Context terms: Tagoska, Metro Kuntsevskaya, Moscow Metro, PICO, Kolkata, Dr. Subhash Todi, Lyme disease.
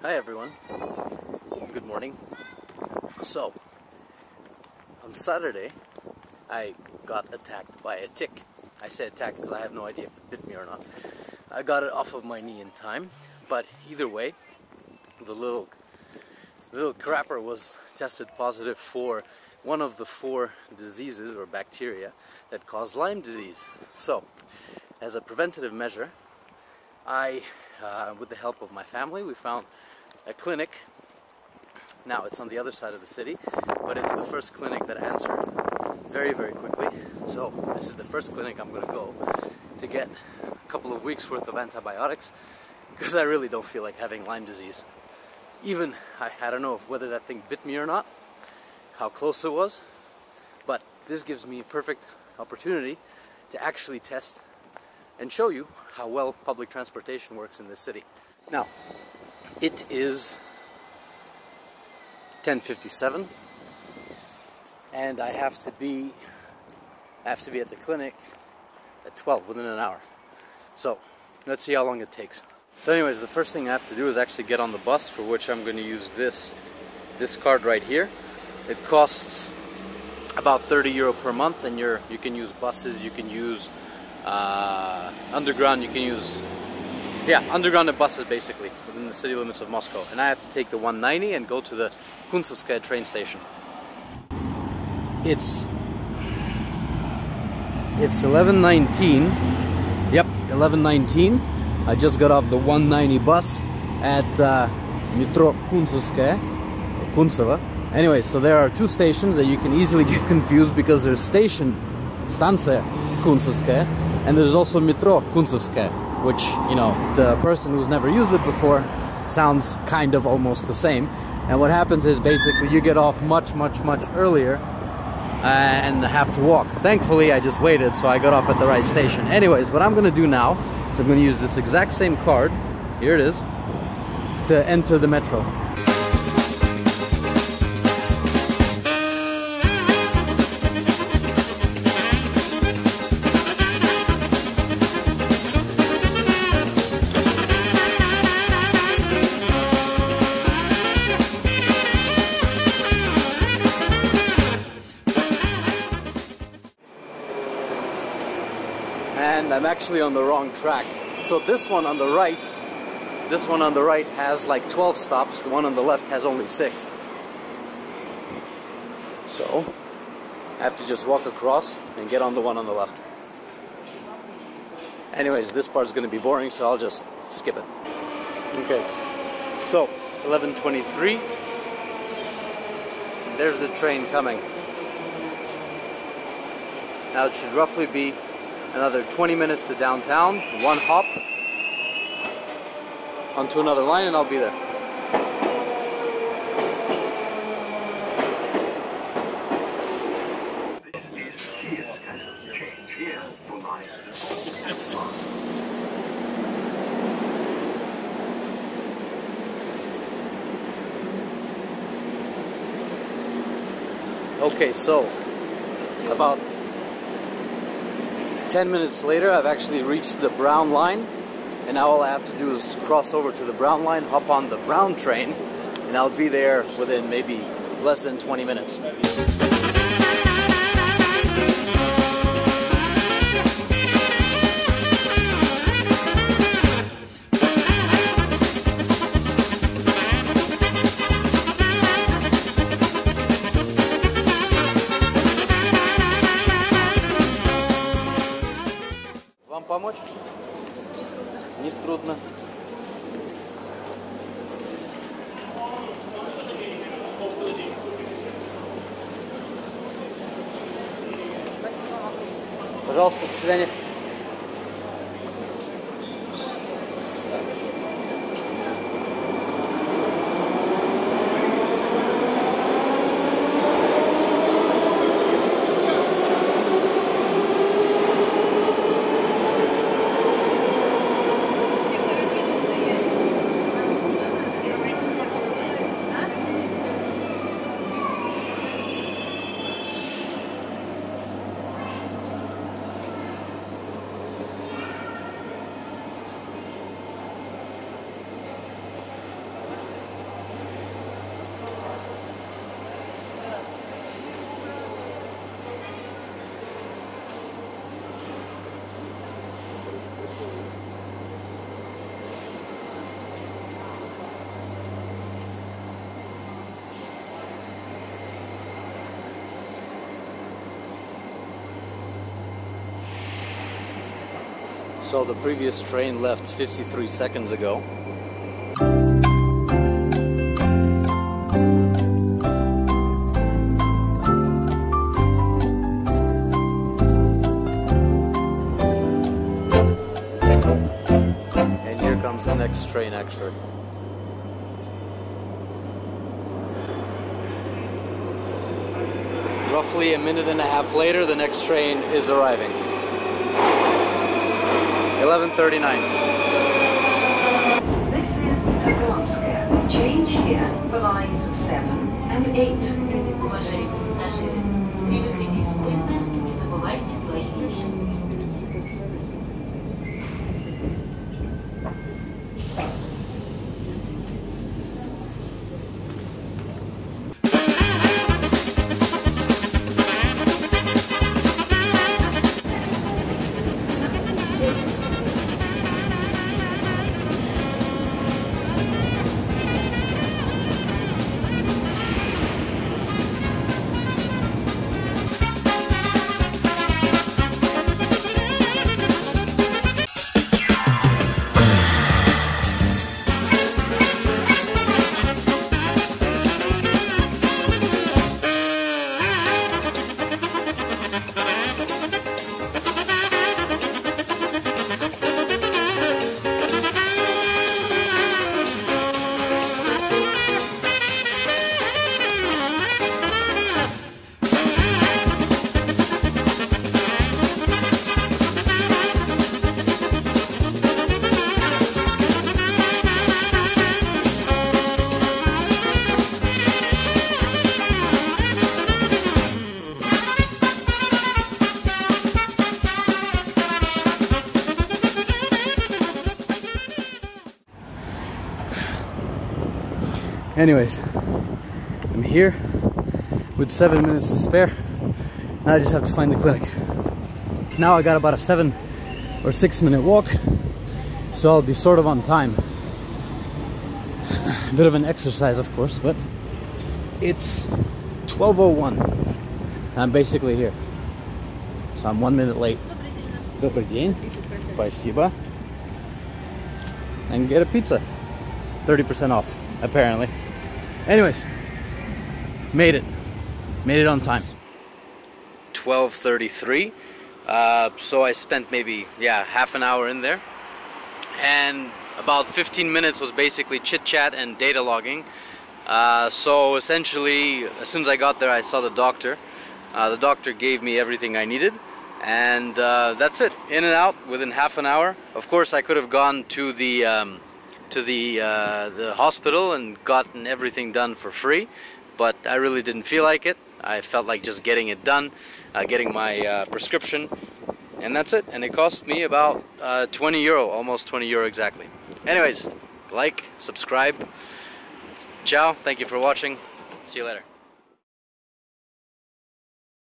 Hi everyone, good morning. So, on Saturday, I got attacked by a tick. I say attacked because I have no idea if it bit me or not. I got it off of my knee in time, but either way, the little crapper was tested positive for one of the 4 diseases or bacteria that cause Lyme disease. So, as a preventative measure, I with the help of my family, we found a clinic. Now it's on the other side of the city, but it's the first clinic that answered very, very quickly. So this is the first clinic I'm going to go to get a couple of weeks worth of antibiotics, because I really don't feel like having Lyme disease. Even, I don't know whether that thing bit me or not, how close it was, but this gives me a perfect opportunity to actually test and show you how well public transportation works in this city. Now, it is 10:57 and I have to be at the clinic at 12, within an hour. So, let's see how long it takes. So anyways, the first thing I have to do is actually get on the bus, for which I'm going to use this card right here. It costs about 30 euro per month, and you can use buses, you can use underground, you can use, yeah, underground and buses basically within the city limits of Moscow. And I have to take the 190 and go to the Kuntsevskaya train station. It's 11:19. Yep, 11:19. I just got off the 190 bus at Metro Kuntsevskaya, Kuntseva. Anyway, so there are 2 stations that you can easily get confused, because there's stanция Kuntsevskaya, and there's also Metro Kuntsevskaya, which, you know, the person who's never used it before, sounds kind of almost the same. And what happens is basically you get off much earlier and have to walk. Thankfully, I just waited, so I got off at the right station. Anyways, what I'm going to do now is I'm going to use this exact same card, here it is, to enter the metro. And I'm actually on the wrong track. So this one on the right has like 12 stops, the one on the left has only 6. So I have to just walk across and get on the one on the left. Anyways, this part's gonna be boring, so I'll just skip it. Okay, so 11:23, there's the train coming. Now it should roughly be another 20 minutes to downtown, one hop onto another line, and I'll be there. Okay, so about 10 minutes later, I've actually reached the brown line, and now all I have to do is cross over to the brown line, hop on the brown train, and I'll be there within maybe less than 20 minutes. Пожалуйста, до свидания. So the previous train left 53 seconds ago. And here comes the next train actually. Roughly a minute and a half later, the next train is arriving. 11:39. This is Tagoska. Change here for lines 7 and 8. Anyways, I'm here with 7 minutes to spare. Now I just have to find the clinic. Now I got about a 7 or 6 minute walk, so I'll be sort of on time. A bit of an exercise, of course, but it's 12:01. I'm basically here. So I'm 1 minute late. Добрый день. Спасибо. And get a pizza. 30% off, apparently. Anyways, made it on time. 12:33, so I spent maybe, half an hour in there, and about 15 minutes was basically chit-chat and data logging. So essentially, as soon as I got there, I saw the doctor. The doctor gave me everything I needed, and that's it, in and out within half an hour. Of course, I could have gone to the hospital and gotten everything done for free, but I really didn't feel like it. I felt like just getting it done, getting my prescription, and that's it. And it cost me about 20 euro, almost 20 euro exactly. Anyways, like, subscribe, ciao, thank you for watching, see you later.